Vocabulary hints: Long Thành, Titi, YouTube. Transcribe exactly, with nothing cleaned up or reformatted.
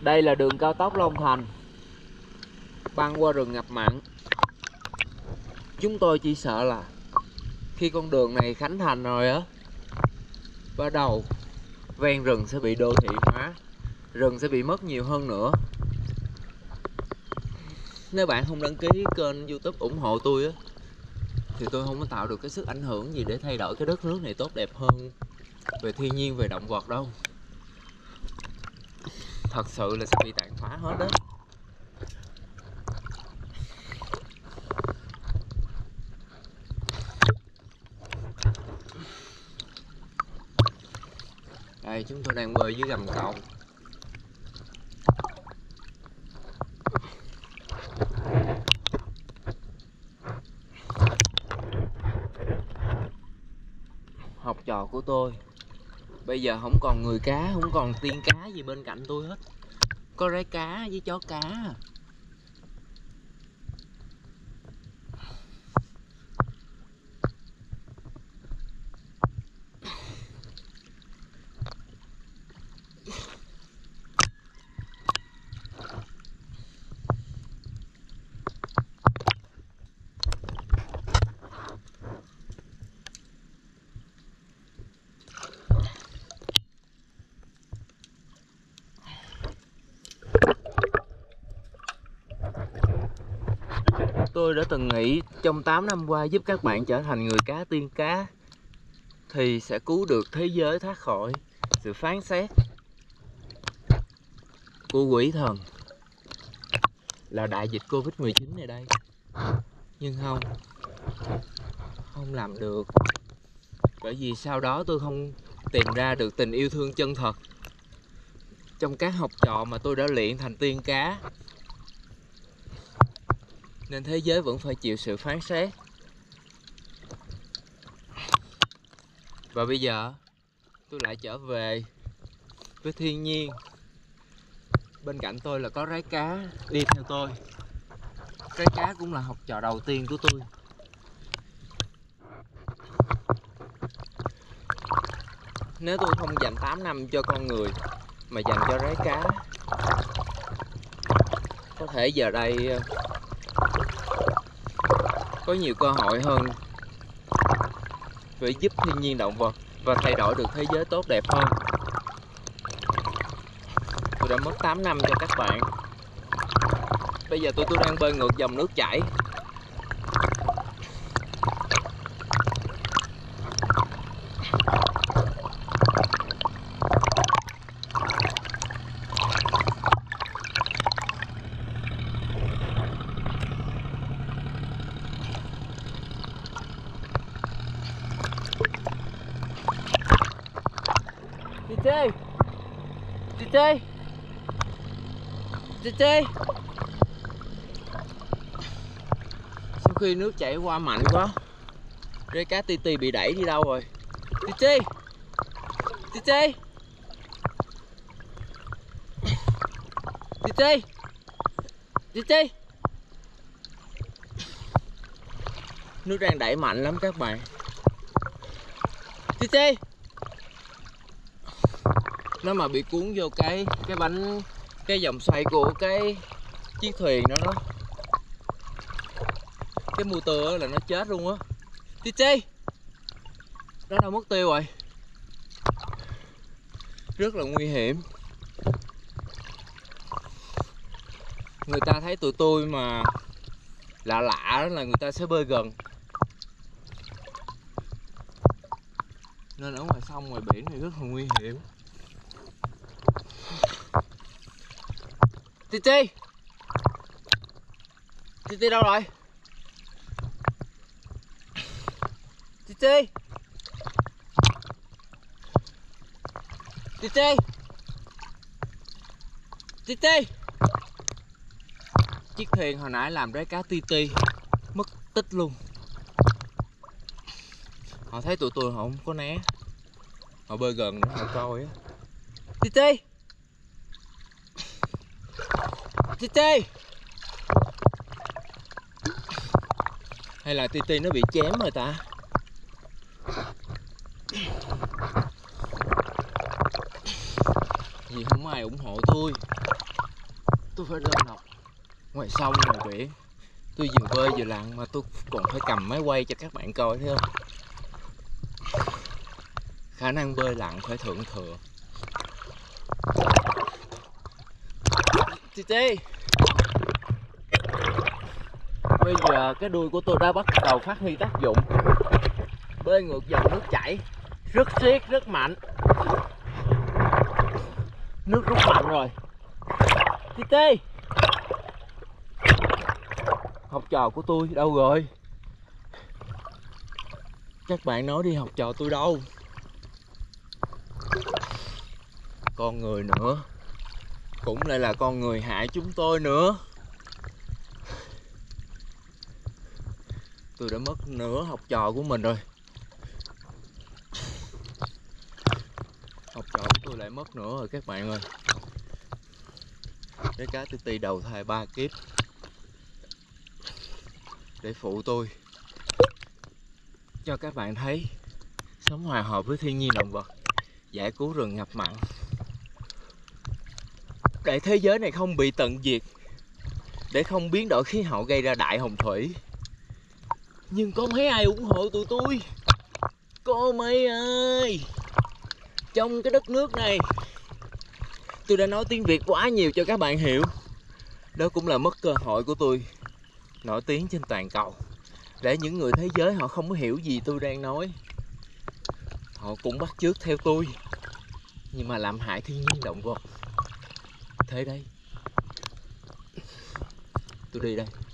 Đây là đường cao tốc Long Thành băng qua rừng ngập mặn. Chúng tôi chỉ sợ là khi con đường này khánh thành rồi á, bắt đầu ven rừng sẽ bị đô thị hóa, rừng sẽ bị mất nhiều hơn nữa. Nếu bạn không đăng ký kênh YouTube ủng hộ tôi á, thì tôi không có tạo được cái sức ảnh hưởng gì để thay đổi cái đất nước này tốt đẹp hơn về thiên nhiên, về động vật đâu. Thật sự là sẽ bị tàn phá hết đó. Đây, chúng tôi đang bơi dưới gầm cầu. Học trò của tôi bây giờ không còn người cá, không còn tiên cá gì bên cạnh tôi hết. Có rái cá với chó cá. Tôi đã từng nghĩ trong tám năm qua giúp các bạn trở thành người cá tiên cá thì sẽ cứu được thế giới thoát khỏi sự phán xét của quỷ thần là đại dịch Covid mười chín này đây. Nhưng không, không làm được. Bởi vì sau đó tôi không tìm ra được tình yêu thương chân thật trong các học trò mà tôi đã luyện thành tiên cá, nên thế giới vẫn phải chịu sự phán xét. Và bây giờ tôi lại trở về với thiên nhiên. Bên cạnh tôi là có rái cá đi theo tôi. Rái cá cũng là học trò đầu tiên của tôi. Nếu tôi không dành tám năm cho con người mà dành cho rái cá, có thể giờ đây có nhiều cơ hội hơn để giúp thiên nhiên động vật và thay đổi được thế giới tốt đẹp hơn. Tôi đã mất tám năm cho các bạn. Bây giờ tôi tôi đang bơi ngược dòng nước chảy. Titi, Titi, Titi. Sau khi nước chảy qua mạnh quá, rái cá Titi bị đẩy đi đâu rồi? Titi, Titi, Titi, Titi. Nước đang đẩy mạnh lắm các bạn. Titi. Nó mà bị cuốn vô cái cái bánh, cái vòng xoay của cái chiếc thuyền đó đó, cái motor là nó chết luôn á. Titi, nó đâu mất tiêu rồi. Rất là nguy hiểm. Người ta thấy tụi tôi mà lạ lạ là người ta sẽ bơi gần. Nên ở ngoài sông, ngoài biển này rất là nguy hiểm. Titi, Titi đâu rồi? Titi, Titi, Titi. Chiếc thuyền hồi nãy làm rái cá Titi mất tích luôn. Họ thấy tụi tôi họ không có né, họ bơi gần nữa, họ coi á. Titi, Titi. Hay là Titi nó bị chém rồi ta? Vì không ai ủng hộ tôi. tôi phải lên học ngoài sông ngoài biển, tôi vừa bơi vừa lặn mà tôi còn phải cầm máy quay cho các bạn coi, thấy không? Khả năng bơi lặn phải thượng thừa. Titi, bây giờ cái đuôi của tôi đã bắt đầu phát huy tác dụng, bơi ngược dòng nước chảy rất siết, rất mạnh, nước rút mạnh rồi. Titi, học trò của tôi đâu rồi? Các bạn nói đi, học trò tôi đâu? Con người nữa, cũng lại là con người hại chúng tôi nữa. Tôi đã mất nửa học trò của mình rồi. Học trò của tôi lại mất nữa rồi các bạn ơi. Cái cá Titi đầu thai ba kiếp để phụ tôi, cho các bạn thấy sống hòa hợp với thiên nhiên động vật, giải cứu rừng ngập mặn để thế giới này không bị tận diệt, để không biến đổi khí hậu gây ra đại hồng thủy. Nhưng có mấy ai ủng hộ tụi tôi, có mấy ai trong cái đất nước này. Tôi đã nói tiếng Việt quá nhiều cho các bạn hiểu. Đó cũng là mất cơ hội của tôi nổi tiếng trên toàn cầu, để những người thế giới họ không có hiểu gì tôi đang nói, họ cũng bắt chước theo tôi, nhưng mà làm hại thiên nhiên động vật. Thế đây, tôi đi đây.